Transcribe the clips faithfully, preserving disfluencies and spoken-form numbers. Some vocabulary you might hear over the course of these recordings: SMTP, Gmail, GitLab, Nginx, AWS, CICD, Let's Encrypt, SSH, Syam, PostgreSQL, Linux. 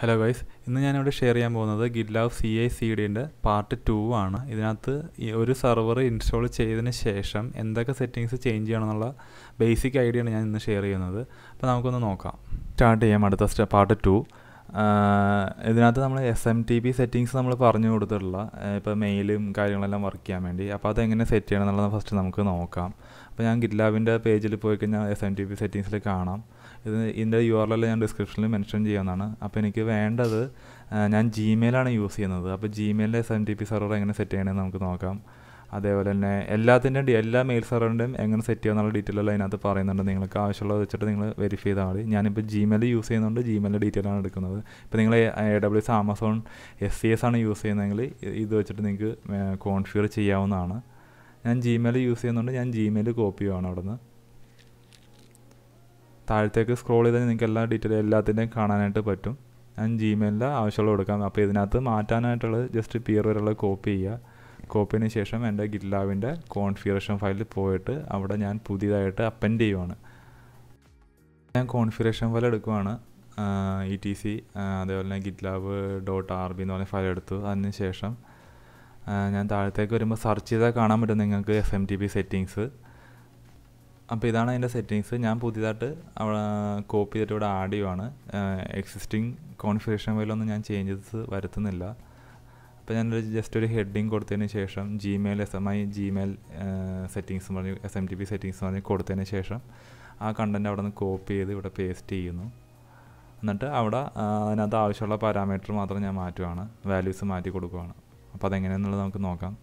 Hello guys, ഇന്ന് ഞാൻ ഇവിടെ ഷെയർ ചെയ്യാൻ പോകുന്നത് GitLab C I C D ന്റെ പാർട്ട് two ആണ്. ഇതിനകത്ത് ഒരു സെർവർ ഇൻസ്റ്റാൾ ചെയ്തതിന് ശേഷം എന്തൊക്കെ സെറ്റിംഗ്സ് ചേഞ്ച് ചെയ്യണം എന്നുള്ള ബേസിക് ഐഡിയ ആണ് ഞാൻ ഇന്ന് ഷെയർ ചെയ്യുന്നത്. അപ്പോൾ നമുക്കൊന്ന് നോക്കാം. സ്റ്റാർട്ട് ചെയ്യാം അടുത്ത സ്റ്റെപ്പ് പാർട്ട് two. ഇതിനകത്ത് നമ്മൾ S M T P settings നമ്മൾ പറഞ്ഞു കൊടുത്തിട്ടുള്ള ഇപ്പോൾ മെയിലും കാര്യങ്ങളെല്ലാം വർക്ക് ചെയ്യാൻ വേണ്ടി അപ്പോൾ അതെങ്ങനെ സെറ്റ് ചെയ്യണം എന്നുള്ളത് ഫസ്റ്റ് നമുക്ക് നോക്കാം. അപ്പോൾ ഞാൻ ഗിറ്റ്ലാബിൻ്റെ പേജിൽ പോയി കഴിഞ്ഞാൽ S M T P സെറ്റിംഗ്സിൽ കാണാം. ഇത് ഇതിൻ്റെ U R L ഞാൻ ഡിസ്ക്രിപ്ഷനിൽ മെൻഷൻ ചെയ്യുന്നതാണ്. അപ്പോൾ എനിക്ക് വേണ്ടത് ഞാൻ ജിമെയിലാണ് യൂസ് ചെയ്യുന്നത്. അപ്പോൾ ജിമെയിലിൻ്റെ S M T P server എങ്ങനെ സെറ്റ് ചെയ്യണമെന്ന് നമുക്ക് നോക്കാം. അതേപോലെ തന്നെ എല്ലാത്തിൻ്റെയും എല്ലാ മെയിൽ സെർവറിൻ്റെയും എങ്ങനെ സെറ്റ് ചെയ്യാമെന്നുള്ള ഡീറ്റെയിൽ എല്ലാം അതിനകത്ത് പറയുന്നുണ്ട്. നിങ്ങൾക്ക് ആവശ്യമുള്ളത് വെച്ചിട്ട് നിങ്ങൾ വെരിഫൈ ചെയ്താൽ മതി. ഞാനിപ്പോൾ ജിമെയിൽ യൂസ് ചെയ്യുന്നുണ്ട്, ജിമെയിലിൻ്റെ ഡീറ്റെയിലാണ് എടുക്കുന്നത്. ഇപ്പോൾ നിങ്ങൾ A W S Amazon S C S ആണ് യൂസ് ചെയ്യുന്നതെങ്കിൽ ഇത് വെച്ചിട്ട് നിങ്ങൾക്ക് കോൺഫിഗർ ചെയ്യാവുന്നതാണ്. ഞാൻ ജിമെയിൽ യൂസ് ചെയ്യുന്നുണ്ട്, ഞാൻ ജിമെയിൽ കോപ്പി ചെയ്യുകയാണ്. അവിടെ നിന്ന് താഴത്തേക്ക് സ്ക്രോൾ ചെയ്താൽ നിങ്ങൾക്ക് എല്ലാ ഡീറ്റെയിൽ എല്ലാത്തിൻ്റെയും കാണാനായിട്ട് പറ്റും. ഞാൻ ജിമെയിലിൽ ആവശ്യമുള്ള കൊടുക്കാം. അപ്പോൾ ഇതിനകത്ത് മാറ്റാനായിട്ടുള്ളത് ജസ്റ്റ് പിയർ വരെയുള്ള കോപ്പി ചെയ്യുക. കോപ്പിന് ശേഷം എൻ്റെ ഗിറ്റ്ലാബിൻ്റെ കോൺഫിഗറേഷൻ ഫയലിൽ പോയിട്ട് അവിടെ ഞാൻ പുതിയതായിട്ട് അപ്പൻഡ് ചെയ്യുവാണ്. ഞാൻ കോൺഫിഗറേഷൻ ഫയൽ എടുക്കുവാണ്. ഇ ടി സി അതേപോലെ തന്നെ ഗിറ്റ്ലാബ് ഡോട്ട് ആർ ബി എന്ന് പറഞ്ഞ ഫയൽ എടുത്തു. അതിന് ശേഷം ഞാൻ താഴത്തേക്ക് വരുമ്പോൾ സെർച്ച് ചെയ്താൽ കാണാൻ പറ്റും നിങ്ങൾക്ക് S M T P settings. അപ്പോൾ ഇതാണ് അതിൻ്റെ സെറ്റിങ്സ്. ഞാൻ പുതിയതായിട്ട് അവിടെ കോപ്പി ചെയ്തിട്ട് ഇവിടെ ആഡ് ചെയ്യുവാണ്. എക്സിസ്റ്റിംഗ് കോൺഫിഗറേഷൻ ഫയലൊന്നും ഞാൻ ചേഞ്ചസ് വരുത്തുന്നില്ല. അപ്പോൾ ഞാനൊരു ജസ്റ്റ് ഒരു ഹെഡിങ് കൊടുത്തതിന് ശേഷം Gmail S M I Gmail settings പറഞ്ഞ് S M T P settings പറഞ്ഞ് കൊടുത്തതിന് ശേഷം ആ കണ്ടൻറ്റ് അവിടെ നിന്ന് കോപ്പി ചെയ്ത് ഇവിടെ പേസ്റ്റ് ചെയ്യുന്നു. എന്നിട്ട് അവിടെ അതിനകത്ത് ആവശ്യമുള്ള പാരാമീറ്റർ മാത്രം ഞാൻ മാറ്റുകയാണ്, വാല്യൂസ് മാറ്റി കൊടുക്കുകയാണ്. അപ്പോൾ അതെങ്ങനെയാണെന്നുള്ളത് നമുക്ക് നോക്കാം.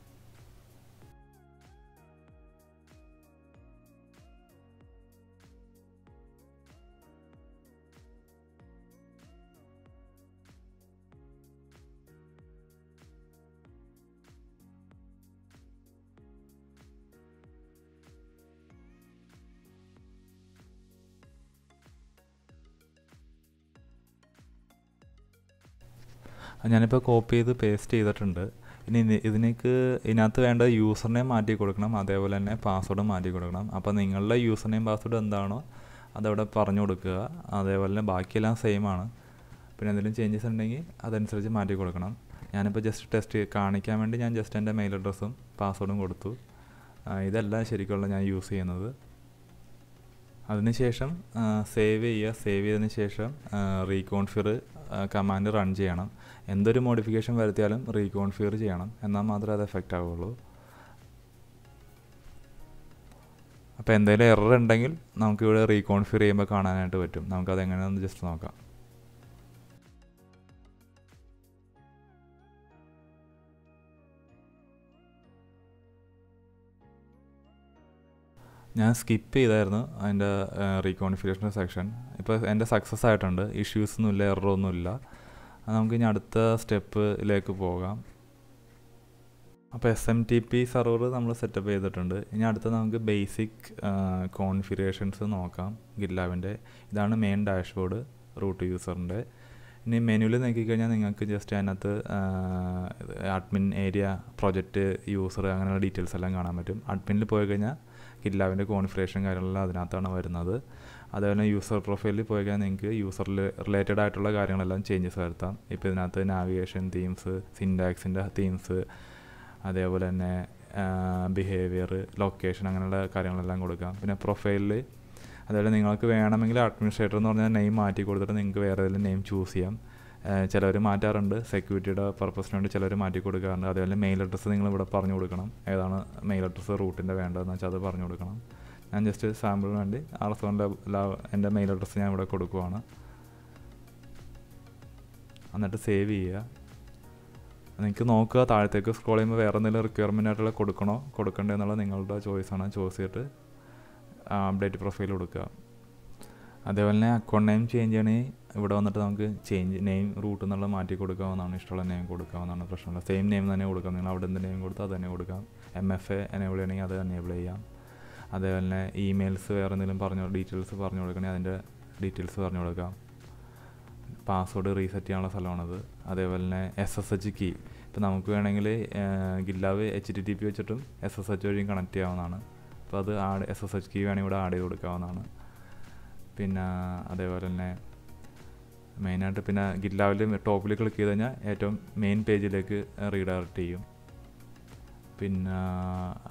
ഞാനിപ്പോൾ കോപ്പി ചെയ്ത് പേസ്റ്റ് ചെയ്തിട്ടുണ്ട്. ഇനി ഇതിനേക്ക് ഇതിനകത്ത് വേണ്ട യൂസർ നെയിം മാറ്റി കൊടുക്കണം, അതേപോലെ തന്നെ പാസ്വേഡ് മാറ്റി കൊടുക്കണം. അപ്പോൾ നിങ്ങളുടെ യൂസർ നെയിം പാസ്വേഡ് എന്താണോ അതവിടെ പറഞ്ഞു കൊടുക്കുക. അതേപോലെ തന്നെ ബാക്കിയെല്ലാം സെയിം ആണ്. പിന്നെ എന്തെങ്കിലും ചേഞ്ചസ് ഉണ്ടെങ്കിൽ അതനുസരിച്ച് മാറ്റി കൊടുക്കണം. ഞാനിപ്പോൾ ജസ്റ്റ് ടെസ്റ്റ് കാണിക്കാൻ വേണ്ടി ഞാൻ ജസ്റ്റ് എൻ്റെ മെയിൽ അഡ്രസ്സും പാസ്വേഡും കൊടുത്തു. ഇതെല്ലാം ശരിക്കുള്ള ഞാൻ യൂസ് ചെയ്യുന്നത്. അതിനുശേഷം സേവ് ചെയ്യുക. സേവ് ചെയ്തതിന് ശേഷം റീകോൺഫിഗർ കമാൻഡ് റൺ ചെയ്യണം. എന്തൊരു മോഡിഫിക്കേഷൻ വരുത്തിയാലും റീകോൺഫിഗർ ചെയ്യണം, എന്നാൽ മാത്രമേ അത് എഫക്റ്റ് ആവുള്ളൂ. അപ്പോൾ എന്തെങ്കിലും എറർ ഉണ്ടെങ്കിൽ നമുക്കിവിടെ റീകോൺഫിഗർ ചെയ്യുമ്പോൾ കാണാനായിട്ട് പറ്റും. നമുക്കതെങ്ങനെയാണെന്ന് ജസ്റ്റ് നോക്കാം. ഞാൻ സ്കിപ്പ് ചെയ്തായിരുന്നു അതിൻ്റെ റീകോൺഫിഗറേഷൻ സെക്ഷൻ. ഇപ്പോൾ എൻ്റെ സക്സസ് ആയിട്ടുണ്ട്, ഇഷ്യൂസൊന്നുമില്ല, എററൊന്നുമില്ല. നമുക്ക് ഇനി അടുത്ത സ്റ്റെപ്പിലേക്ക് പോകാം. അപ്പോൾ S M T P server നമ്മൾ സെറ്റപ്പ് ചെയ്തിട്ടുണ്ട്. ഇനി അടുത്ത നമുക്ക് ബേസിക് കോൺഫിഗറേഷൻസ് നോക്കാം. ഗിറ്റ്ലാബിൻ്റെ ഇതാണ് മെയിൻ ഡാഷ്ബോർഡ് റൂട്ട് യൂസറിൻ്റെ. ഇനി മെനുവിൽ നോക്കിക്കഴിഞ്ഞാൽ നിങ്ങൾക്ക് ജസ്റ്റ് അതിനകത്ത് അഡ്മിൻ ഏരിയ, പ്രൊജക്റ്റ്, യൂസർ അങ്ങനെയുള്ള ഡീറ്റെയിൽസ് എല്ലാം കാണാൻ പറ്റും. അഡ്മിനിൽ പോയി കഴിഞ്ഞാൽ ഗിറ്റ്ലാബിൻ്റെ കോൺഫിഗറേഷൻ കാര്യങ്ങളെല്ലാം അതിനകത്താണ് വരുന്നത്. അതുപോലെ യൂസർ പ്രൊഫൈലിൽ പോയി കഴിഞ്ഞാൽ നിങ്ങൾക്ക് യൂസറിൽ റിലേറ്റഡ് ആയിട്ടുള്ള കാര്യങ്ങളെല്ലാം ചേഞ്ചസ് വരുത്താം. ഇപ്പോൾ ഇതിനകത്ത് നാവിഗേഷൻ തീംസ്, സിൻഡാക്സിൻ്റെ തീംസ്, അതേപോലെ തന്നെ ബിഹേവിയർ, ലൊക്കേഷൻ അങ്ങനെയുള്ള കാര്യങ്ങളെല്ലാം കൊടുക്കാം. പിന്നെ പ്രൊഫൈലിൽ അതുപോലെ നിങ്ങൾക്ക് വേണമെങ്കിൽ അഡ്മിനിസ്ട്രേറ്റർ എന്ന് പറഞ്ഞാൽ നെയിം മാറ്റി കൊടുത്തിട്ട് നിങ്ങൾക്ക് വേറെ ഏതെങ്കിലും നെയിം ചൂസ് ചെയ്യാം. ചിലവർ മാറ്റാറുണ്ട്, സെക്യൂരിറ്റിയുടെ പർപ്പസിന് വേണ്ടി ചിലവർ മാറ്റി കൊടുക്കാറുണ്ട്. അതേപോലെ മെയിൽ അഡ്രസ്സ് നിങ്ങൾ ഇവിടെ പറഞ്ഞു കൊടുക്കണം, ഏതാണ് മെയിൽ അഡ്രസ്സ് റൂട്ടിൻ്റെ വേണ്ടതെന്ന് വെച്ചാൽ അത് പറഞ്ഞു കൊടുക്കണം. ഞാൻ ജസ്റ്റ് സാമ്പിളിന് വേണ്ടി ആമസോണിൻ്റെ എൻ്റെ മെയിൽ അഡ്രസ്സ് ഞാൻ ഇവിടെ കൊടുക്കുവാണ്. എന്നിട്ട് സേവ് ചെയ്യുക. നിങ്ങൾക്ക് നോക്കുക താഴത്തേക്ക് സ്ക്രോൾ ചെയ്യുമ്പോൾ വേറെ എന്തെങ്കിലും റിക്വയർമെൻ്റ് ആയിട്ടുള്ള കൊടുക്കണോ കൊടുക്കേണ്ടതെന്നുള്ള നിങ്ങളുടെ ചോയ്സാണ്. ചോയ്സ് ചെയ്തിട്ട് അപ്ഡേറ്റ് പ്രൊഫൈൽ കൊടുക്കുക. അതേപോലെ തന്നെ അക്കൗണ്ട് നെയിം ചേഞ്ച് ചെയ്യണമെങ്കിൽ ഇവിടെ വന്നിട്ട് നമുക്ക് ചേഞ്ച് നെയിം റൂട്ട് എന്നുള്ള മാറ്റി കൊടുക്കാവുന്നതാണ്, ഇഷ്ടമുള്ള നെയിം കൊടുക്കാവുന്നതാണ്, പ്രശ്നമില്ല. സെയിം നെയിം തന്നെ കൊടുക്കാം. നിങ്ങൾ അവിടെ എന്ത് നെയിം കൊടുത്താൽ അത് തന്നെ കൊടുക്കാം. എം എഫ് എ എനേബിൾ ചെയ്യണമെങ്കിൽ അത് എനേബിൾ ചെയ്യാം. അതേപോലെ തന്നെ ഇമെയിൽസ് വേറെ എന്തെങ്കിലും പറഞ്ഞു ഡീറ്റെയിൽസ് പറഞ്ഞു കൊടുക്കണമെങ്കിൽ അതിൻ്റെ ഡീറ്റെയിൽസ് പറഞ്ഞു കൊടുക്കാം. പാസ്വേഡ് റീസെറ്റ് ചെയ്യാനുള്ള സ്ഥലമാണത്. അതേപോലെ തന്നെ എസ് എസ് എച്ച് കീ ഇപ്പോൾ നമുക്ക് വേണമെങ്കിൽ GitLab H T T P വെച്ചിട്ടും എസ് എസ് എച്ച് വഴിയും കണക്ട് ചെയ്യാവുന്നതാണ്. അപ്പോൾ അത് add S S H key വേണമെങ്കിൽ ഇവിടെ ആഡ് ചെയ്ത് കൊടുക്കാവുന്നതാണ്. പിന്നെ അതേപോലെ തന്നെ main ആയിട്ട് പിന്നെ GitLabൽ ടോപ്പിൽ ക്ലിക്ക് ചെയ്ത് കഴിഞ്ഞാൽ ഏറ്റവും മെയിൻ പേജിലേക്ക് റീഡയറക്റ്റ് ചെയ്യും. പിന്നെ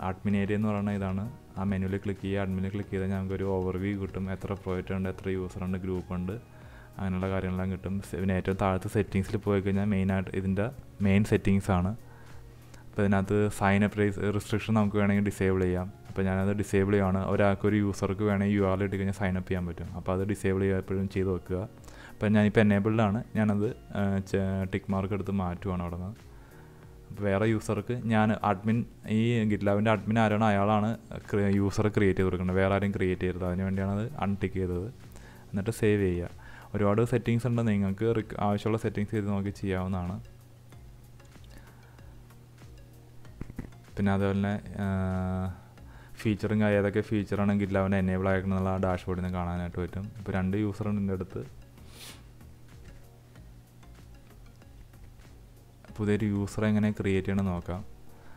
അഡ്മിൻ ഏരിയ എന്ന് പറയുന്നത് ഇതാണ്. ആ മെനുവിൽ ക്ലിക്ക് ചെയ്യുക, അഡ്മിനിൽ ക്ലിക്ക് ചെയ്ത് കഴിഞ്ഞാൽ നമുക്കൊരു ഓവർവ്യൂ കിട്ടും. എത്ര പ്രോജക്റ്റ് ഉണ്ട്, എത്ര യൂസറുണ്ട്, ഗ്രൂപ്പുണ്ട്, അങ്ങനെയുള്ള കാര്യങ്ങളെല്ലാം കിട്ടും. പിന്നെ ഏറ്റവും താഴത്തെ സെറ്റിങ്സിൽ പോയി കഴിഞ്ഞാൽ മെയിനായിട്ട് ഇതിൻ്റെ മെയിൻ സെറ്റിങ്സ് ആണ്. അപ്പോൾ ഇതിനകത്ത് സൈനപ്പ് റിസ്ട്രിക്ഷൻ നമുക്ക് വേണമെങ്കിൽ ഡിസേബിൾ ചെയ്യാം. അപ്പോൾ ഞാനത് ഡിസേബിൾ ചെയ്യുകയാണ്. ഒരാൾക്കൊരു യൂസർക്ക് വേണമെങ്കിൽ യു ആർ ഇട്ട് കഴിഞ്ഞാൽ സൈനപ്പ് ചെയ്യാൻ പറ്റും. അപ്പോൾ അത് ഡിസേബിൾ ചെയ്യുമ്പോഴും ചെയ്ത് വെക്കുക. അപ്പോൾ ഞാനിപ്പോൾ എനേബിൾഡാണ്, ഞാനത് ടിക്ക് മാർക്ക് എടുത്ത് മാറ്റുവാണ് അവിടെ നിന്ന്. വേറെ യൂസർക്ക് ഞാൻ അഡ്മിൻ, ഈ ഗിറ്റ്ലാബിൻ്റെ അഡ്മിൻ ആരാണ് അയാളാണ് യൂസർ ക്രിയേറ്റ് ചെയ്ത് കൊടുക്കുന്നത്, വേറെ ആരും ക്രിയേറ്റ് ചെയ്തത്. അതിന് വേണ്ടിയാണ് അത് അൺടിക്ക് ചെയ്തത്. എന്നിട്ട് സേവ് ചെയ്യുക. ഒരുപാട് സെറ്റിങ്സ് ഉണ്ട്, നിങ്ങൾക്ക് ആവശ്യമുള്ള സെറ്റിങ്സ് ചെയ്ത് നോക്കി ചെയ്യാവുന്നതാണ്. പിന്നെ അതുപോലെ തന്നെ ഫീച്ചറും കാര്യം, ഏതൊക്കെ ഫീച്ചറാണ് ഗിറ്റ്ലാബിൻ്റെ എനേബിൾ ആയിരിക്കണമെന്നുള്ള ആ ഡാഷ്ബോർഡിൽ നിന്ന് കാണാനായിട്ട് പറ്റും. ഇപ്പോൾ രണ്ട് യൂസറുണ്ട് എൻ്റെ അടുത്ത്. പുതിയൊരു യൂസറെ എങ്ങനെ ക്രിയേറ്റ് ചെയ്യണമെന്ന് നോക്കാം.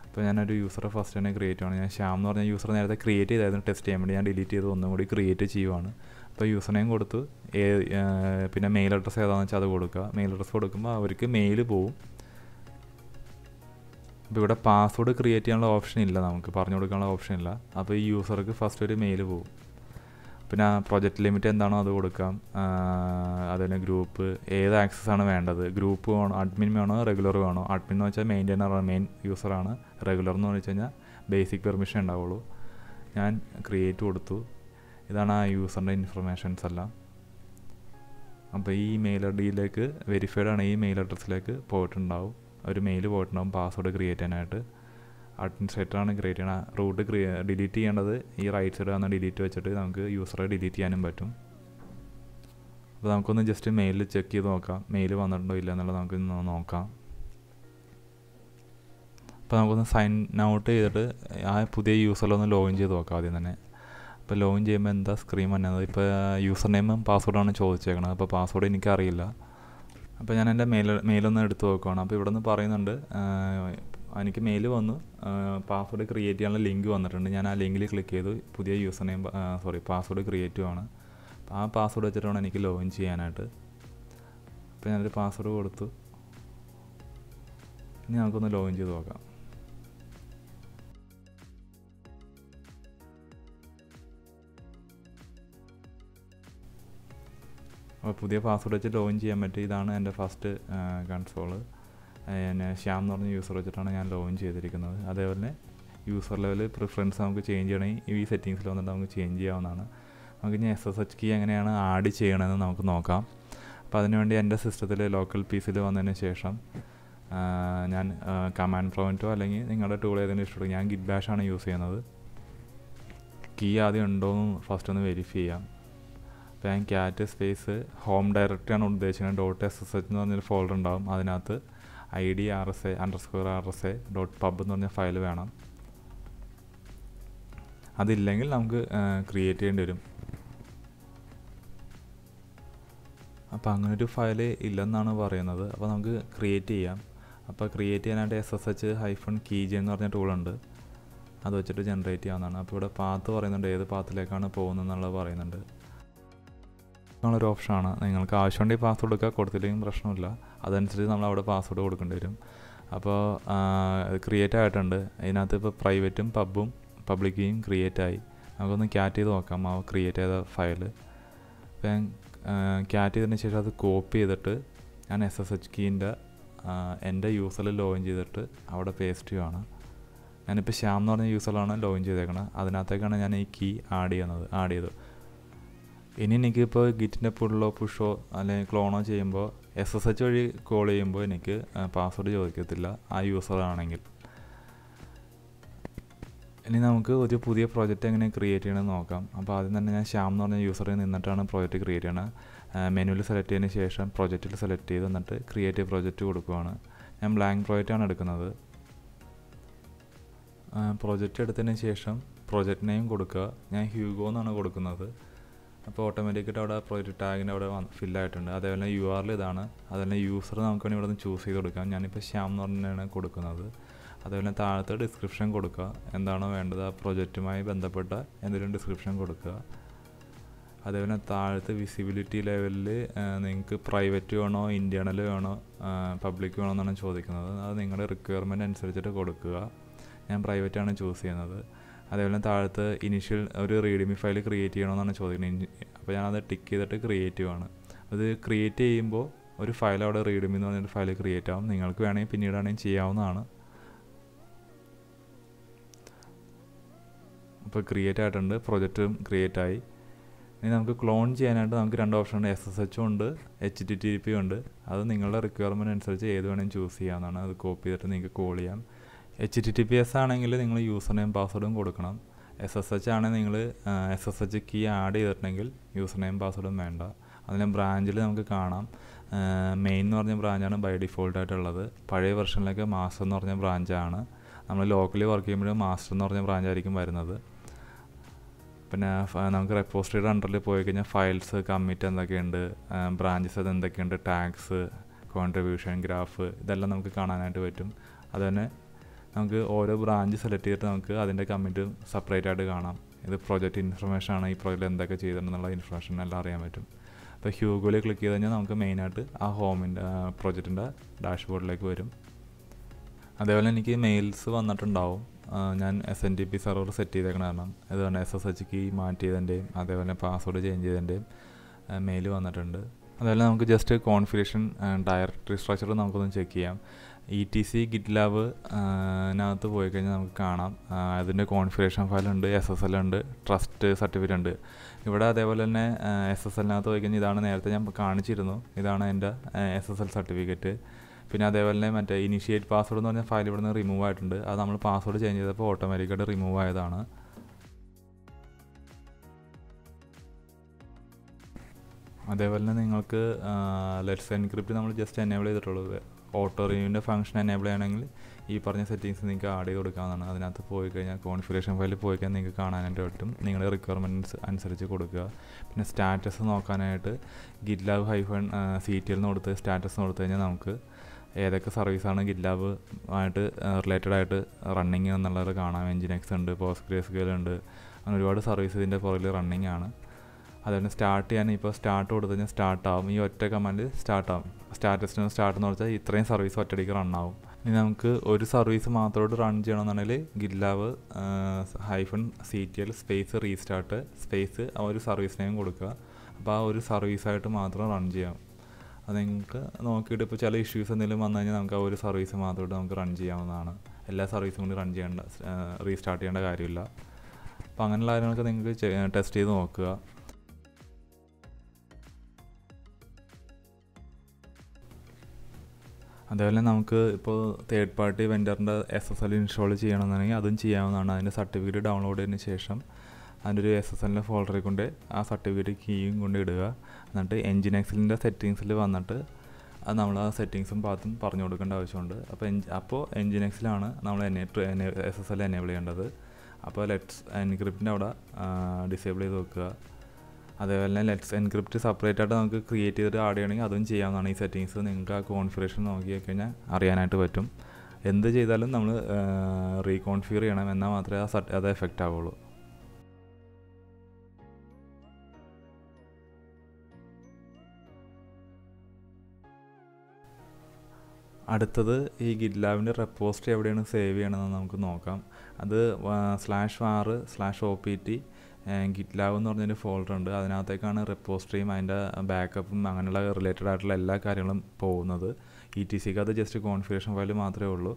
അപ്പോൾ ഞാനൊരു യൂസറെ ഫസ്റ്റ് തന്നെ ക്രിയേറ്റ് ചെയ്യണം. ഞാൻ ശ്യാം എന്ന് പറഞ്ഞ യൂസർ നേരത്തെ ക്രിയേറ്റ് ചെയ്തായിരുന്നു ടെസ്റ്റ് ചെയ്യാൻ വേണ്ടി. ഞാൻ ഡിലീറ്റ് ചെയ്ത് ഒന്നും കൂടി ക്രിയേറ്റ് ചെയ്യുവാണ്. അപ്പോൾ യൂസർ നെയിം കൊടുത്തു, ഏ പിന്നെ മെയിൽ അഡ്രസ്സ് ഏതാണെന്ന് വെച്ചാൽ അത് കൊടുക്കുക. മെയിൽ അഡ്രസ്സ് കൊടുക്കുമ്പോൾ അവർക്ക് മെയിൽ പോവും. അപ്പോൾ ഇവിടെ പാസ്വേഡ് ക്രിയേറ്റ് ചെയ്യാനുള്ള ഓപ്ഷൻ ഇല്ല, നമുക്ക് പറഞ്ഞു കൊടുക്കാനുള്ള ഓപ്ഷൻ ഇല്ല. അപ്പോൾ ഈ യൂസർക്ക് ഫസ്റ്റ് ഒരു മെയിൽ പോവും. പിന്നെ പ്രൊജക്റ്റ് ലിമിറ്റ് എന്താണോ അത് കൊടുക്കാം. അതുപോലെ ഗ്രൂപ്പ് ഏത് ആക്സസ് ആണ് വേണ്ടത്, ഗ്രൂപ്പ് വേണോ, അഡ്മിൻ വേണോ, റെഗുലർ വേണോ. അഡ്മിൻ എന്ന് വെച്ചാൽ മെയിൻറ്റെയിനറാണ്, മെയിൻ യൂസറാണ്. റെഗുലർ എന്ന് വെച്ച് കഴിഞ്ഞാൽ ബേസിക് പെർമിഷൻ ഉണ്ടാവുള്ളൂ. ഞാൻ ക്രിയേറ്റ് കൊടുത്തു. ഇതാണ് ആ യൂസറിൻ്റെ ഇൻഫർമേഷൻസ് എല്ലാം. അപ്പോൾ ഈ മെയിൽ ഐ ഡിയിലേക്ക്, വെരിഫൈഡ് ആണ് ഈ മെയിൽ അഡ്രസ്സിലേക്ക് പോയിട്ടുണ്ടാവും, ഒരു മെയിൽ പോയിട്ടുണ്ടാവും പാസ്വേഡ് ക്രിയേറ്റ് ചെയ്യാനായിട്ട്. അഡ്മിനിസ്ട്രേറ്ററാണ് ക്രിയേറ്റ് ചെയ്യണ. റൂട്ട് ക്രിയ ഡിലീറ്റ് ചെയ്യേണ്ടത് ഈ റൈറ്റ് സൈഡ് വന്ന ഡിലീറ്റ് വെച്ചിട്ട് നമുക്ക് യൂസറെ ഡിലീറ്റ് ചെയ്യാനും പറ്റും. അപ്പോൾ നമുക്കൊന്ന് ജസ്റ്റ് മെയിൽ ചെക്ക് ചെയ്ത് നോക്കാം, മെയിൽ വന്നിട്ടുണ്ടോ ഇല്ല എന്നുള്ളത് നമുക്ക് നോക്കാം. അപ്പോൾ നമുക്കൊന്ന് സൈൻ ഔട്ട് ചെയ്തിട്ട് ആ പുതിയ യൂസറിലൊന്ന് ലോഗിൻ ചെയ്ത് നോക്കാം ആദ്യം തന്നെ. അപ്പോൾ ലോഗിൻ ചെയ്യുമ്പോൾ എന്താ സ്ക്രീൻ വന്നത്? ഇപ്പോൾ യൂസർ നെയിമും പാസ്വേഡാണ് ചോദിച്ചേക്കണത്. അപ്പോൾ പാസ്വേഡ് എനിക്കറിയില്ല. അപ്പോൾ ഞാൻ എൻ്റെ മെയിൽ മെയിലൊന്ന് എടുത്ത് നോക്കുകയാണ്. അപ്പോൾ ഇവിടെ നിന്ന് പറയുന്നുണ്ട്, എനിക്ക് മെയിൽ വന്നു, പാസ്വേഡ് ക്രിയേറ്റ് ചെയ്യാനുള്ള ലിങ്ക് വന്നിട്ടുണ്ട്. ഞാൻ ആ ലിങ്കിൽ ക്ലിക്ക് ചെയ്തു. പുതിയ user name sorry password create ആണ്. ആ പാസ്വേഡ് വെച്ചിട്ട് വേണം എനിക്ക് ലോഗിൻ ചെയ്യാനായിട്ട്. അപ്പോൾ ഞാനൊരു പാസ്വേഡ് കൊടുത്തു. ഇനി നമുക്കൊന്ന് ലോഗിൻ ചെയ്ത് നോക്കാം. അപ്പോൾ പുതിയ പാസ്വേഡ് വെച്ച് ലോഗിൻ ചെയ്യാൻ പറ്റും. ഇതാണ് എൻ്റെ ഫസ്റ്റ് കൺസോള്. എന്നെ ശ്യാം എന്ന് പറഞ്ഞ യൂസർ വെച്ചിട്ടാണ് ഞാൻ ലോഗിൻ ചെയ്തിരിക്കുന്നത്. അതേപോലെ യൂസർ ലെവൽ പ്രിഫറൻസ് നമുക്ക് ചേഞ്ച് ചെയ്യണമെങ്കിൽ ഈ സെറ്റിങ്സിൽ വന്നിട്ട് നമുക്ക് ചേഞ്ച് ചെയ്യാവുന്നതാണ്. നമുക്ക് ഇനി എസ് എസ് എച്ച് കീ എങ്ങനെയാണ് ആഡ് ചെയ്യണമെന്ന് നമുക്ക് നോക്കാം. അപ്പോൾ അതിനുവേണ്ടി എൻ്റെ സിസ്റ്റത്തിൽ ലോക്കൽ പീസിൽ വന്നതിന് ശേഷം ഞാൻ കമാൻഡ് പ്രോമിറ്റോ അല്ലെങ്കിൽ നിങ്ങളുടെ ടൂൾ ഏതെങ്കിലും ഇഷ്ടപ്പെടും. ഞാൻ ഗിറ്റ് ബാഷാണ് യൂസ് ചെയ്യുന്നത്. കീ ആദ്യം ഉണ്ടോയെന്ന് ഫസ്റ്റ് ഒന്ന് വെരിഫൈ ചെയ്യാം. അപ്പോൾ ഞാൻ ക്യാറ്റ് സ്പേസ് ഹോം ഡയറക്ടറിയാണ് ഉദ്ദേശിക്കുന്നത്. ഡോട്ട് എസ് എസ് എച്ച് എന്ന് പറഞ്ഞൊരു ഫോൾഡർ ഉണ്ടാകും. അതിനകത്ത് I D R S A underscore R S A dot pub എന്ന് പറഞ്ഞ ഫയൽ വേണം. അതില്ലെങ്കിൽ നമുക്ക് ക്രിയേറ്റ് ചെയ്യേണ്ടി വരും. അപ്പോൾ അങ്ങനൊരു ഫയൽ ഇല്ലെന്നാണ് പറയുന്നത്. അപ്പോൾ നമുക്ക് ക്രിയേറ്റ് ചെയ്യാം. അപ്പോൾ ക്രിയേറ്റ് ചെയ്യാനായിട്ട് S S H hyphen keygen എന്ന് പറഞ്ഞ ടൂളുണ്ട്, അത് വെച്ചിട്ട് ജനറേറ്റ് ചെയ്യാവുന്നതാണ്. അപ്പോൾ ഇവിടെ പാത്ത് പറയുന്നുണ്ട്, ഏത് പാത്തിലേക്കാണ് പോകുന്നതെന്നുള്ളത് പറയുന്നുണ്ട്. അങ്ങനെയൊരു ഓപ്ഷനാണ്. നിങ്ങൾക്ക് ആവശ്യമുണ്ടെങ്കിൽ പാസ്വേഡ് കൊടുക്കുക, കൊടുത്തില്ലെങ്കിൽ പ്രശ്നമില്ല. അതനുസരിച്ച് നമ്മൾ അവിടെ പാസ്വേഡ് കൊടുക്കേണ്ടി വരും. അപ്പോൾ ക്രിയേറ്റ് ആയിട്ടുണ്ട്. ഇതിനകത്ത് ഇപ്പോൾ പ്രൈവറ്റും പബ്ബും പബ്ലിക് കീയും ക്രിയേറ്റ് ആയി. നമുക്കൊന്ന് ക്യാറ്റ് ചെയ്ത് നോക്കാം ആ ക്രിയേറ്റ് ചെയ്ത ഫയൽ. അപ്പോൾ ഞാൻ ക്യാറ്റ് ചെയ്തതിന് ശേഷം അത് കോപ്പി ചെയ്തിട്ട് ഞാൻ എസ് എസ് എച്ച് കീൻ്റെ എൻ്റെ യൂസറിൽ ലോഗിൻ ചെയ്തിട്ട് അവിടെ പേസ്റ്റ് ചെയ്യുകയാണ്. ഞാനിപ്പോൾ ശ്യാം എന്ന് പറഞ്ഞ യൂസറിലാണ് ലോഗിൻ ചെയ്തേക്കുന്നത്. അതിനകത്തേക്കാണ് ഞാൻ ഈ കീ ആഡ് ചെയ്യുന്നത് ആഡ് ചെയ്തു ഇനി എനിക്കിപ്പോൾ ഗിറ്റിൻ്റെ പുള്ളോ പുഷോ അല്ലെങ്കിൽ ക്ലോണോ ചെയ്യുമ്പോൾ എസ് എസ് എച്ച് വഴി കോൾ ചെയ്യുമ്പോൾ എനിക്ക് പാസ്വേഡ് ചോദിക്കത്തില്ല ആ യൂസറാണെങ്കിൽ. ഇനി നമുക്ക് ഒരു പുതിയ പ്രോജക്റ്റ് എങ്ങനെ ക്രിയേറ്റ് ചെയ്യണമെന്ന് നോക്കാം. അപ്പോൾ ആദ്യം തന്നെ ഞാൻ ശ്യാം എന്ന് പറഞ്ഞ യൂസറിൽ നിന്നിട്ടാണ് പ്രോജക്റ്റ് ക്രിയേറ്റ് ചെയ്യണത്. മെനുവിൽ സെലക്ട് ചെയ്തതിന് ശേഷം പ്രോജക്റ്റിൽ സെലക്ട് ചെയ്ത് എന്നിട്ട് ക്രിയേറ്റ് പ്രോജക്റ്റ് കൊടുക്കുകയാണ്. ഞാൻ ബ്ലാങ്ക് പ്രോജക്റ്റാണ് എടുക്കുന്നത്. പ്രോജക്റ്റ് എടുത്തതിന് ശേഷം പ്രോജക്റ്റ് നെയിം കൊടുക്കുക. ഞാൻ ഹ്യൂഗോ എന്നാണ് കൊടുക്കുന്നത്. അപ്പോൾ ഓട്ടോമാറ്റിക്കായിട്ട് അവിടെ പ്രോജക്റ്റ് ടാഗിൻ്റെ അവിടെ ഫില്ലായിട്ടുണ്ട്. അതേപോലെ യു ആർ എൽ ഇതാണ്. അതേപോലെ യൂസർ നമുക്ക് വേണമെങ്കിൽ ഇവിടെ നിന്ന് ചൂസ് ചെയ്ത് കൊടുക്കാം. ഞാനിപ്പോൾ ശ്യാം എന്ന് പറഞ്ഞാണ് കൊടുക്കുന്നത്. അതേപോലെ താഴത്തെ ഡിസ്ക്രിപ്ഷൻ കൊടുക്കുക, എന്താണോ വേണ്ടത് ആ പ്രോജക്റ്റുമായി ബന്ധപ്പെട്ട എന്തെങ്കിലും ഡിസ്ക്രിപ്ഷൻ കൊടുക്കുക. അതുപോലെ താഴത്തെ വിസിബിലിറ്റി ലെവലിൽ നിങ്ങൾക്ക് പ്രൈവറ്റ് വേണോ ഇൻറ്റേണൽ വേണോ പബ്ലിക് വേണോ എന്നാണ് ചോദിക്കുന്നത്. അത് നിങ്ങളുടെ റിക്വയർമെൻറ്റ് അനുസരിച്ചിട്ട് കൊടുക്കുക. ഞാൻ പ്രൈവറ്റാണ് ചൂസ് ചെയ്യുന്നത്. അതേപോലെ താഴത്ത് ഇനിഷ്യൽ ഒരു റീഡ്മി ഫയൽ ക്രിയേറ്റ് ചെയ്യണമെന്നാണ് ചോദിക്കുന്നത്. അപ്പോൾ ഞാനത് ടിക്ക് ചെയ്തിട്ട് ക്രിയേറ്റീവ് ആണ്. അത് ക്രിയേറ്റ് ചെയ്യുമ്പോൾ ഒരു ഫയൽ അവിടെ റീഡ്മി എന്ന് പറഞ്ഞൊരു ഫയൽ ക്രിയേറ്റ് ആവും. നിങ്ങൾക്ക് വേണമെങ്കിൽ പിന്നീടാണെങ്കിൽ ചെയ്യാവുന്നതാണ്. അപ്പോൾ ക്രിയേറ്റ് ആയിട്ടുണ്ട്, പ്രൊജക്റ്റും ക്രിയേറ്റ് ആയി. ഇനി നമുക്ക് ക്ലോൺ ചെയ്യാനായിട്ട് നമുക്ക് രണ്ട് ഓപ്ഷൻ ഉണ്ട്. എസ് എസ് എച്ചും ഉണ്ട്, എച്ച് ടി ടി പി ഉണ്ട്. അത് നിങ്ങളുടെ റിക്വയർമെൻറ്റ് അനുസരിച്ച് ഏത് വേണമെങ്കിലും ചൂസ് ചെയ്യാവുന്നതാണ്. അത് കോപ്പി ചെയ്തിട്ട് നിങ്ങൾക്ക് കോൾ ചെയ്യാം. H T T P S ആണെങ്കിൽ നിങ്ങൾ യൂസർ നെയിം പാസ്വേഡും കൊടുക്കണം. എസ് എസ് എച്ച് ആണെങ്കിൽ നിങ്ങൾ S S H key add ചെയ്തിട്ടുണ്ടെങ്കിൽ യൂസർ നെയിം പാസ്വേഡും വേണ്ട. അതിന് ബ്രാഞ്ചിൽ നമുക്ക് കാണാം, മെയിൻ എന്ന് പറഞ്ഞ ബ്രാഞ്ചാണ് ബൈ ഡിഫോൾട്ടായിട്ടുള്ളത്. പഴയ വെർഷനിലൊക്കെ മാസ്റ്റർ എന്ന് പറഞ്ഞ ബ്രാഞ്ചാണ്. നമ്മൾ ലോക്കലി വർക്ക് ചെയ്യുമ്പോഴും മാസ്റ്റർ എന്ന് പറഞ്ഞ ബ്രാഞ്ചായിരിക്കും വരുന്നത്. പിന്നെ നമുക്ക് റെപ്പോസിറ്ററിയുടെ അണ്ടറിൽ പോയി കഴിഞ്ഞാൽ ഫയൽസ്, കമ്മിറ്റ് എന്തൊക്കെയുണ്ട്, ബ്രാഞ്ചസ് അത് എന്തൊക്കെയുണ്ട്, ടാക്സ്, കോൺട്രിബ്യൂഷൻ, ഗ്രാഫ്, ഇതെല്ലാം നമുക്ക് കാണാനായിട്ട് പറ്റും. അതുതന്നെ നമുക്ക് ഓരോ ബ്രാഞ്ച് സെലക്ട് ചെയ്തിട്ട് നമുക്ക് അതിൻ്റെ കമ്മിറ്റ് സെപ്പറേറ്റ് ആയിട്ട് കാണാം. ഇത് പ്രോജക്റ്റ് ഇൻഫർമേഷൻ ആണ്, ഈ പ്രോജക്റ്റ് എന്തൊക്കെ ചെയ്തിട്ടുണ്ടെന്നുള്ള ഇൻഫർമേഷൻ എല്ലാം അറിയാൻ പറ്റും. അപ്പോൾ ഹ്യൂഗോയിൽ ക്ലിക്ക് ചെയ്ത് കഴിഞ്ഞാൽ നമുക്ക് മെയിനായിട്ട് ആ ഹോമിൻ്റെ പ്രോജക്റ്റിൻ്റെ ഡാഷ്ബോർഡിലേക്ക് വരും. അതേപോലെ എനിക്ക് മെയിൽസ് വന്നിട്ടുണ്ടാവും. ഞാൻ S N T P server set ചെയ്തേക്കണ കാരണം അത് തന്നെ എസ് എസ് എച്ച് കീ മാറ്റിയതിൻ്റെയും അതേപോലെ പാസ്വേഡ് ചേഞ്ച് ചെയ്തതിൻ്റെയും മെയിൽ വന്നിട്ടുണ്ട്. അതേപോലെ നമുക്ക് ജസ്റ്റ് കോൺഫിഗറേഷൻ ഡയറക്ടറി സ്ട്രക്ചർ നമുക്കൊന്ന് ചെക്ക് ചെയ്യാം. E T C GitLab അതിനകത്ത് പോയി കഴിഞ്ഞാൽ നമുക്ക് കാണാം അതിൻ്റെ കോൺഫിഗറേഷൻ ഫയലുണ്ട്, എസ് എസ് എൽ ഉണ്ട്, ട്രസ്റ്റ് സർട്ടിഫിക്കറ്റ് ഉണ്ട്. ഇവിടെ അതേപോലെ തന്നെ എസ് എസ് എല്ലിനകത്ത് പോയി കഴിഞ്ഞാൽ ഇതാണ് നേരത്തെ ഞാൻ കാണിച്ചിരുന്നു, ഇതാണ് എൻ്റെ എസ് എസ് എൽ സർട്ടിഫിക്കറ്റ്. പിന്നെ അതേപോലെ തന്നെ മറ്റേ ഇനിഷ്യേറ്റ് പാസ്വേഡ് എന്ന് പറഞ്ഞാൽ ഫയൽ ഇവിടെ നിന്ന് റിമൂവ് ആയിട്ടുണ്ട്. അത് നമ്മൾ പാസ്വേഡ് ചേഞ്ച് ചെയ്തപ്പോൾ ഓട്ടോമാറ്റിക്കായിട്ട് റിമൂവ് ആയതാണ്. അതേപോലെ തന്നെ നിങ്ങൾക്ക് ലെറ്റ്സ് എൻക്രിപ്റ്റ് നമ്മൾ ജസ്റ്റ് എനേബിൾ ചെയ്തിട്ടുള്ളൂ. ഓട്ടോ റിന്യൂവിൻ്റെ ഫംഗ്ഷൻ എനേബിൾ ചെയ്യണമെങ്കിൽ ഈ പറഞ്ഞ സെറ്റിങ്സ് നിങ്ങൾക്ക് ആഡ് ചെയ്ത് കൊടുക്കാവുന്നതാണ്. അതിനകത്ത് പോയി കഴിഞ്ഞാൽ കോൺഫിഗറേഷൻ ഫയലിൽ പോയി കഴിഞ്ഞാൽ നിങ്ങൾക്ക് കാണാനായിട്ട് പറ്റും. നിങ്ങളുടെ റിക്വയർമെൻറ്റ്സ് അനുസരിച്ച് കൊടുക്കുക. പിന്നെ സ്റ്റാറ്റസ് നോക്കാനായിട്ട് GitLab hyphen C T L എന്ന് കൊടുത്ത് സ്റ്റാറ്റസ് കൊടുത്തു കഴിഞ്ഞാൽ നമുക്ക് ഏതൊക്കെ സർവീസാണ് ഗിറ്റ്ലാബ് ആയിട്ട് റിലേറ്റഡ് ആയിട്ട് റണ്ണിങ് എന്നുള്ളത് കാണാം. എൻജിനെക്സ് ഉണ്ട്, പോസ്റ്റ്ഗ്രെസ്ക്യുഎൽ ഉണ്ട്, അങ്ങനെ ഒരുപാട് സർവീസ് ഇതിൻ്റെ പുറകിൽ റണ്ണിങ് ആണ്. അതുപോലെ സ്റ്റാർട്ട് ചെയ്യാൻ ഇപ്പോൾ സ്റ്റാർട്ട് കൊടുത്തു കഴിഞ്ഞാൽ സ്റ്റാർട്ടാവും. ഈ ഒറ്റ കമാൻഡ് സ്റ്റാർട്ടാവും. സ്റ്റാറ്റസിന് സ്റ്റാർട്ട് എന്ന് വെച്ചാൽ ഇത്രയും സർവീസ് ഒറ്റയടിക്ക് റണ്ണാവും. ഇനി നമുക്ക് ഒരു സർവീസ് മാത്രമായിട്ട് റൺ ചെയ്യണമെന്നുണ്ടെങ്കിൽ GitLab hyphen C T L space restart space ആ ഒരു സർവീസ് നെയിം കൊടുക്കുക. അപ്പോൾ ആ ഒരു സർവീസായിട്ട് മാത്രം റൺ ചെയ്യാം. അത് നിങ്ങൾക്ക് നോക്കിയിട്ട് ഇപ്പോൾ ചില ഇഷ്യൂസ് എന്തെങ്കിലും വന്നു കഴിഞ്ഞാൽ നമുക്ക് ആ ഒരു സർവീസ് മാത്രമായിട്ട് നമുക്ക് റൺ ചെയ്യാവുന്നതാണ്. എല്ലാ സർവീസും കൂടി റൺ ചെയ്യേണ്ട റീസ്റ്റാർട്ട് ചെയ്യേണ്ട കാര്യമില്ല. അപ്പോൾ അങ്ങനെയുള്ള കാര്യങ്ങളൊക്കെ നിങ്ങൾക്ക് ടെസ്റ്റ് ചെയ്ത് നോക്കുക. അതേപോലെ നമുക്ക് ഇപ്പോൾ തേർഡ് പാർട്ടി വെൻഡറിൻ്റെ എസ് എസ് എൽ ഇൻസ്റ്റാൾ ചെയ്യണമെന്നുണ്ടെങ്കിൽ അതും ചെയ്യാവുന്നതാണ്. അതിൻ്റെ സർട്ടിഫിക്കറ്റ് ഡൗൺലോഡ് ചെയ്തതിന് ശേഷം അതിൻ്റെ ഒരു എസ് എസ് എല്ലിൻ്റെ ഫോൾഡറിൽ കൊണ്ട് ആ സർട്ടിഫിക്കറ്റ് കീയും കൊണ്ട് ഇടുക. എന്നിട്ട് എൻജിനെക്സിൻ്റെ സെറ്റിങ്സിൽ വന്നിട്ട് അത് നമ്മൾ ആ സെറ്റിങ്സും പാത്തും പറഞ്ഞു കൊടുക്കേണ്ട ആവശ്യമുണ്ട്. അപ്പോൾ എൻജ് അപ്പോൾ എൻജിനെക്സിലാണ് നമ്മൾ എന്നെ എസ് എസ് എൽ എനേബിൾ ചെയ്യേണ്ടത്. അപ്പോൾ ലെറ്റ്സ് എൻക്രിപ്റ്റിൻ്റെ അവിടെ ഡിസേബിൾ ചെയ്ത് വെക്കുക. അതേപോലെ തന്നെ ലെറ്റ്സ് എൻക്രിപ്റ്റ് സെപ്പറേറ്റ് ആയിട്ട് നമുക്ക് ക്രിയേറ്റ് ചെയ്തിട്ട് ആഡ് ചെയ്യണമെങ്കിൽ അതും ചെയ്യാവുന്നതാണ്. ഈ സെറ്റിങ്സ് നിങ്ങൾക്ക് ആ കോൺഫിഗറേഷൻ നോക്കി കഴിഞ്ഞാൽ അറിയാനായിട്ട് പറ്റും. എന്ത് ചെയ്താലും നമ്മൾ റീകോൺഫിഗർ ചെയ്യണം, എന്നാൽ മാത്രമേ ആ സെറ്റ് അത് എഫക്റ്റ് ആവുള്ളൂ. അടുത്തത് ഈ ഗിറ്റ്ലാബിൻ്റെ റെപ്പോസിറ്ററി എവിടെയാണ് സേവ് ചെയ്യണമെന്ന് നമുക്ക് നോക്കാം. അത് slash R slash O P T GitLab എന്ന് പറഞ്ഞൊരു ഫോൾഡർ ഉണ്ട്. അതിനകത്തേക്കാണ് റെപ്പോസിറ്ററിയും അതിൻ്റെ ബാക്കപ്പും അങ്ങനെയുള്ള റിലേറ്റഡ് ആയിട്ടുള്ള എല്ലാ കാര്യങ്ങളും പോകുന്നത്. ഇ ടി സിക്ക് അത് ജസ്റ്റ് കോൺഫിഗറേഷൻ ഫയൽ മാത്രമേ ഉള്ളൂ,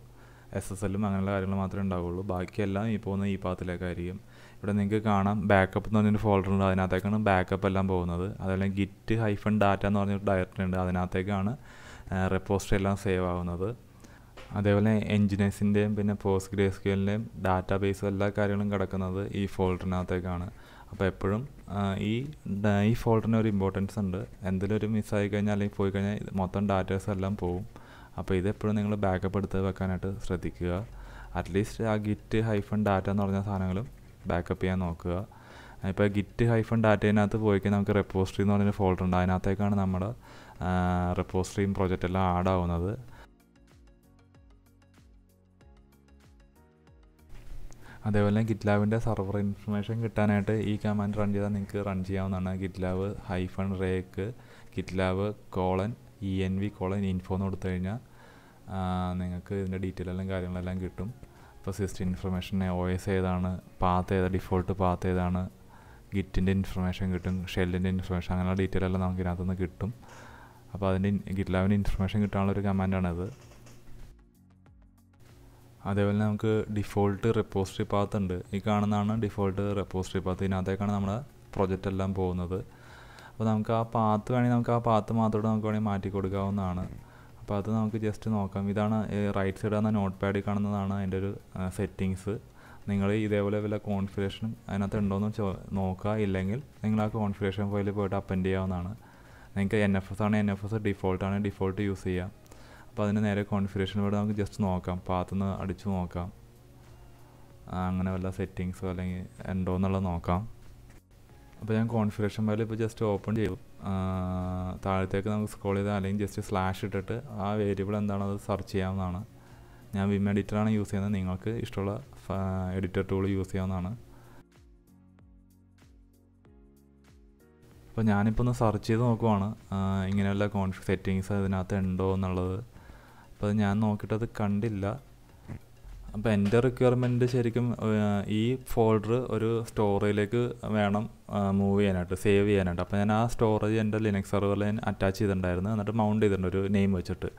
എസ് എസ് എല്ലും അങ്ങനെയുള്ള കാര്യങ്ങൾ മാത്രമേ ഉണ്ടാവുള്ളൂ. ബാക്കിയെല്ലാം ഈ പോകുന്ന ഈ പാത്തിലേക്കായിരിക്കും. ഇവിടെ നിങ്ങൾക്ക് കാണാം ബാക്കപ്പ് എന്ന് പറഞ്ഞൊരു ഫോൾഡർ ഉണ്ട്, അതിനകത്തേക്കാണ് ബാക്കപ്പ് എല്ലാം പോകുന്നത്. അതുപോലെ ഗിറ്റ് ഹൈഫൺ ഡാറ്റ എന്ന് പറഞ്ഞൊരു ഡയറക്ടറി ഉണ്ട്, അതിനകത്തേക്കാണ് റെപ്പോസിറ്ററി എല്ലാം സേവ് ആവുന്നത്. അതേപോലെ എൻജിനെക്സിൻ്റെയും പിന്നെ പോസ്റ്റ്ഗ്രെസ്ക്യുഎലിൻ്റെയും ഡാറ്റാ ബേസും എല്ലാ കാര്യങ്ങളും കിടക്കുന്നത് ഈ ഫോൾഡറിനകത്തേക്കാണ്. അപ്പോൾ എപ്പോഴും ഈ ഈ ഫോൾഡറിന് ഒരു ഇമ്പോർട്ടൻസ് ഉണ്ട്. എന്തെങ്കിലും ഒരു മിസ്സായി കഴിഞ്ഞാൽ അല്ലെങ്കിൽ പോയി കഴിഞ്ഞാൽ മൊത്തം ഡാറ്റാസ് എല്ലാം പോവും. അപ്പോൾ ഇതെപ്പോഴും നിങ്ങൾ ബാക്കപ്പ് എടുത്ത് വെക്കാനായിട്ട് ശ്രദ്ധിക്കുക. അറ്റ്ലീസ്റ്റ് ആ ഗിറ്റ് ഹൈഫൺ ഡാറ്റ എന്ന് പറഞ്ഞ സാധനങ്ങളും ബാക്കപ്പ് ചെയ്യാൻ നോക്കുക. ഇപ്പോൾ ഗിറ്റ് ഹൈഫൺ ഡാറ്റേനകത്ത് പോയി കഴിഞ്ഞാൽ നമുക്ക് റെപ്പോസിറ്ററി എന്ന് പറഞ്ഞൊരു ഫോൾഡർ ഉണ്ട്, അതിനകത്തേക്കാണ് നമ്മുടെ റെപ്പോസിറ്ററിയും പ്രോജക്റ്റ് എല്ലാം ആഡ് ആവുന്നത്. അതേപോലെ ഗിറ്റ്ലാബിൻ്റെ സർവർ ഇൻഫർമേഷൻ കിട്ടാനായിട്ട് ഈ കമാൻഡ് റൺ ചെയ്താൽ നിങ്ങൾക്ക് റൺ ചെയ്യാവുന്നതാണ്. GitLab hyphen rake GitLab colon E N V colon info എന്ന് കൊടുത്തു കഴിഞ്ഞാൽ നിങ്ങൾക്ക് ഇതിൻ്റെ ഡീറ്റെയിൽ എല്ലാം കാര്യങ്ങളെല്ലാം കിട്ടും. അപ്പോൾ സിസ്റ്റം ഇൻഫർമേഷൻ ഒ എസ് ഏതാണ്, പാത്ത് ഏതാണ്, ഡിഫോൾട്ട് പാത്ത് ഏതാണ്, ഗിറ്റിൻ്റെ ഇൻഫർമേഷൻ കിട്ടും, ഷെല്ലിൻ്റെ ഇൻഫർമേഷൻ, അങ്ങനെയുള്ള ഡീറ്റെയിൽ എല്ലാം നമുക്ക് ഇതിനകത്ത് നിന്ന് കിട്ടും. അപ്പോൾ അതിൻ്റെ ഗിറ്റ്ലാബിൻ്റെ ഇൻഫർമേഷൻ കിട്ടാനുള്ളൊരു കമാൻഡാണത്. അതേപോലെ നമുക്ക് ഡിഫോൾട്ട് റെപ്പോസിറ്ററി പാത്ത് ഉണ്ട്. ഈ കാണുന്നതാണ് ഡിഫോൾട്ട് റെപ്പോസിറ്ററി പാത്ത്. ഇതിനകത്തേക്കാണ് നമ്മുടെ പ്രൊജക്റ്റ് എല്ലാം പോകുന്നത്. അപ്പോൾ നമുക്ക് ആ പാത്ത് വേണമെങ്കിൽ നമുക്ക് ആ പാത്ത് മാത്രമോട് നമുക്ക് വേണമെങ്കിൽ മാറ്റി കൊടുക്കാവുന്നതാണ്. അപ്പോൾ അത് നമുക്ക് ജസ്റ്റ് നോക്കാം. ഇതാണ് റൈറ്റ് സൈഡ് ആണ് നോട്ട് പാഡിൽ കാണുന്നതാണ് അതിൻ്റെ ഒരു സെറ്റിങ്സ്. നിങ്ങൾ ഇതേപോലെ വല്ല കോൺഫിഗറേഷനും അതിനകത്ത് ഉണ്ടോയെന്ന് ചോ നോക്കുക. ഇല്ലെങ്കിൽ നിങ്ങൾ ആ കോൺഫിഗറേഷൻ ഫയലിൽ പോയിട്ട് അപ്പൻഡ് ചെയ്യാവുന്നതാണ്. നിങ്ങൾക്ക് എൻ എഫ് എസ് ആണ് എൻ എഫ് എസ് ഡിഫോൾട്ടാണ് ഡിഫോൾട്ട് യൂസ് ചെയ്യാം. അപ്പോൾ അതിന് നേരെ കോൺഫിഗറേഷൻ ഇവിടെ നമുക്ക് ജസ്റ്റ് നോക്കാം, പാത്തുനിന്ന് അടിച്ചു നോക്കാം, അങ്ങനെ വല്ല സെറ്റിങ്സോ അല്ലെങ്കിൽ ഉണ്ടോ എന്നുള്ളത് നോക്കാം. അപ്പോൾ ഞാൻ കോൺഫിഗറേഷൻ ഫയൽ ഇപ്പോൾ ജസ്റ്റ് ഓപ്പൺ ചെയ്തു. താഴത്തേക്ക് നമുക്ക് സ്ക്രോൾ ചെയ്താൽ അല്ലെങ്കിൽ ജസ്റ്റ് സ്ലാഷ് ഇട്ടിട്ട് ആ വേരിയബിൾ എന്താണത് സെർച്ച് ചെയ്യാവുന്നതാണ്. ഞാൻ വിം എഡിറ്ററാണ് യൂസ് ചെയ്യുന്നത്. നിങ്ങൾക്ക് ഇഷ്ടമുള്ള എഡിറ്റർ ടൂൾ യൂസ് ചെയ്യാവുന്നതാണ്. അപ്പോൾ ഞാനിപ്പോൾ ഒന്ന് സെർച്ച് ചെയ്ത് നോക്കുവാണ് ഇങ്ങനെയുള്ള കോൺഫിഗ് സെറ്റിങ്സ് ഇതിനകത്ത് ഉണ്ടോ എന്നുള്ളത്. അപ്പോൾ അത് ഞാൻ നോക്കിയിട്ടത് കണ്ടില്ല. അപ്പോൾ എൻ്റെ റിക്വയർമെൻറ്റ് ശരിക്കും ഈ ഫോൾഡർ ഒരു സ്റ്റോറേജിലേക്ക് വേണം മൂവ് ചെയ്യാനായിട്ട്, സേവ് ചെയ്യാനായിട്ട്. അപ്പോൾ ഞാൻ ആ സ്റ്റോറേജ് എൻ്റെ ലിനക്സ് സെർവറിൽ ഞാൻ അറ്റാച്ച് ചെയ്തിട്ടുണ്ടായിരുന്നു. എന്നിട്ട് മൗണ്ട് ചെയ്തിട്ടുണ്ട് ഒരു നെയിം വെച്ചിട്ട്.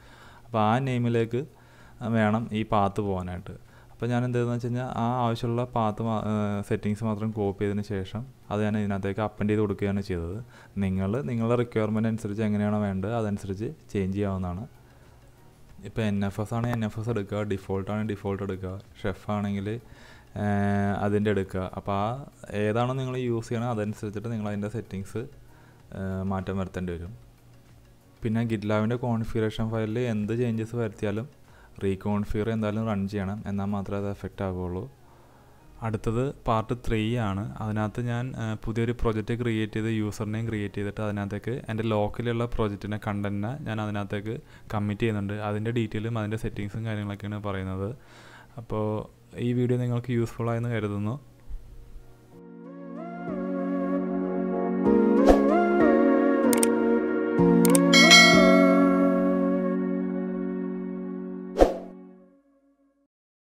അപ്പോൾ ആ നെയിമിലേക്ക് വേണം ഈ പാത്ത് പോകാനായിട്ട്. അപ്പോൾ ഞാൻ എന്താണെന്ന് വെച്ച് കഴിഞ്ഞാൽ ആ ആവശ്യമുള്ള പാത്ത് സെറ്റിങ്സ് മാത്രം കോപ്പി ചെയ്തതിന് ശേഷം അത് ഞാൻ ഇതിനകത്തേക്ക് അപ്പൻഡ് ചെയ്ത് കൊടുക്കുകയാണ് ചെയ്തത്. നിങ്ങൾ നിങ്ങളുടെ റിക്വയർമെൻറ്റ് അനുസരിച്ച് എങ്ങനെയാണോ വേണ്ടത് അതനുസരിച്ച് ചേഞ്ച് ചെയ്യാവുന്നതാണ്. ഇപ്പോൾ എൻ എഫ് എസ് ആണെങ്കിൽ എൻ എഫ് എസ് എടുക്കുക, ഡിഫോൾട്ടാണെങ്കിൽ ഡിഫോൾട്ട് എടുക്കുക, ഷെഫ് ആണെങ്കിൽ അതിൻ്റെ എടുക്കുക. അപ്പോൾ ആ ഏതാണോ നിങ്ങൾ യൂസ് ചെയ്യണത് അതനുസരിച്ചിട്ട് നിങ്ങൾ അതിൻ്റെ സെറ്റിങ്സ് മാറ്റം വരുത്തേണ്ടി വരും. പിന്നെ ഗിറ്റ്ലാബിൻ്റെ കോൺഫിഗറേഷൻ ഫയലിൽ എന്ത് ചേഞ്ചസ് വരുത്തിയാലും റീകോൺഫിഗർ എന്തായാലും റൺ ചെയ്യണം, എന്നാൽ മാത്രമേ അത് എഫക്റ്റ് ആവുകയുള്ളൂ. അടുത്തത് പാർട്ട് ത്രീ ആണ്. അതിനകത്ത് ഞാൻ പുതിയൊരു പ്രൊജക്റ്റ് ക്രിയേറ്റ് ചെയ്ത് യൂസർ നെയിം ക്രിയേറ്റ് ചെയ്തിട്ട് അതിനകത്തേക്ക് എൻ്റെ ലോക്കിലുള്ള പ്രൊജക്റ്റിൻ്റെ കണ്ടൻറ്റിനെ ഞാൻ അതിനകത്തേക്ക് കമ്മിറ്റ് ചെയ്യുന്നുണ്ട്. അതിൻ്റെ ഡീറ്റെയിലും അതിൻ്റെ സെറ്റിങ്സും കാര്യങ്ങളൊക്കെയാണ് പറയുന്നത്. അപ്പോൾ ഈ വീഡിയോ നിങ്ങൾക്ക് യൂസ്ഫുൾ ആയെന്ന് കരുതുന്നു.